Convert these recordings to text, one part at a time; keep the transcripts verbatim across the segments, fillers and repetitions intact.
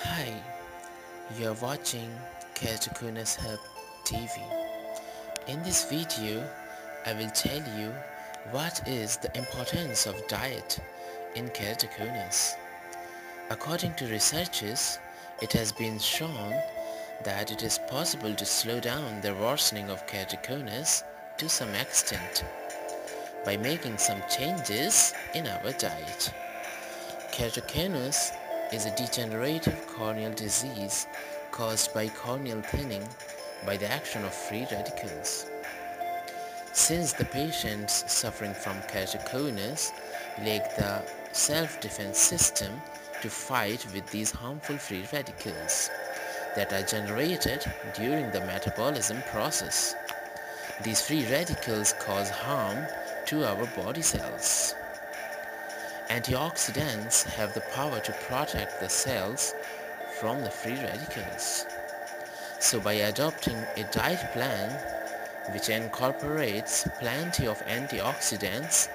Hi, you're watching KeratoconusHub T V. In this video, I will tell you what is the importance of diet in keratoconus. According to researchers, it has been shown that it is possible to slow down the worsening of keratoconus to some extent by making some changes in our diet. Keratoconus is a degenerative corneal disease caused by corneal thinning by the action of free radicals. Since the patients suffering from keratoconus lack the self-defense system to fight with these harmful free radicals that are generated during the metabolism process, these free radicals cause harm to our body cells. Antioxidants have the power to protect the cells from the free radicals. So by adopting a diet plan which incorporates plenty of antioxidants,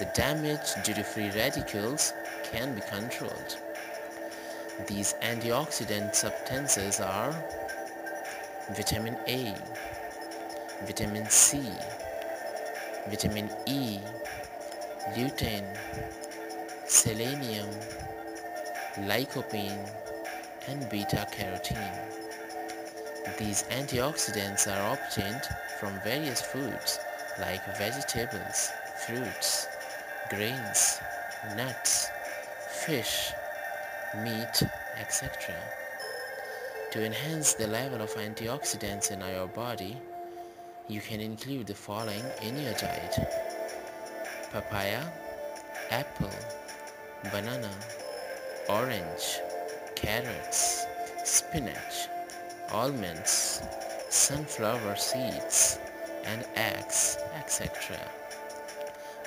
the damage due to free radicals can be controlled. These antioxidant substances are vitamin A, vitamin C, vitamin E, lutein, selenium, lycopene, and beta-carotene. These antioxidants are obtained from various foods like vegetables, fruits, grains, nuts, fish, meat, et cetera. To enhance the level of antioxidants in your body, you can include the following in your diet: papaya, apple, banana, orange, carrots, spinach, almonds, sunflower seeds, and eggs, et cetera.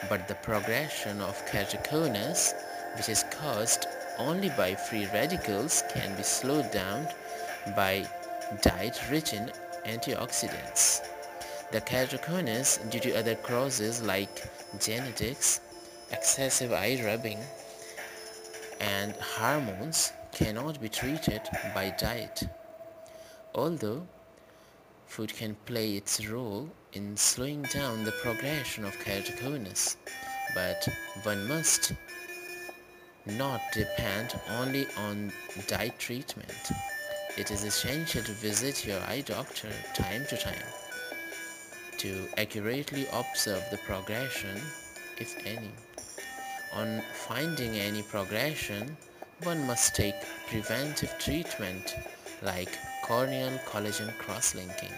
But the progression of keratoconus, which is caused only by free radicals, can be slowed down by diet rich in antioxidants. The keratoconus, due to other causes like genetics, excessive eye rubbing, and hormones, cannot be treated by diet. Although food can play its role in slowing down the progression of keratoconus, but one must not depend only on diet treatment. It is essential to visit your eye doctor time to time to accurately observe the progression, if any. On finding any progression, one must take preventive treatment like corneal collagen cross-linking,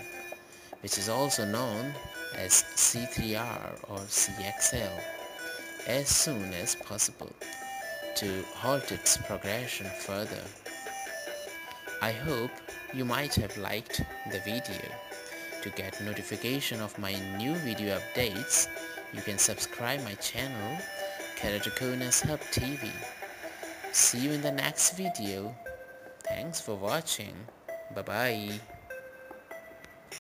which is also known as C three R or C X L, as soon as possible to halt its progression further. I hope you might have liked the video. To get notification of my new video updates, you can subscribe my channel KeratoconusHub T V. See you in the next video. Thanks for watching. Bye bye.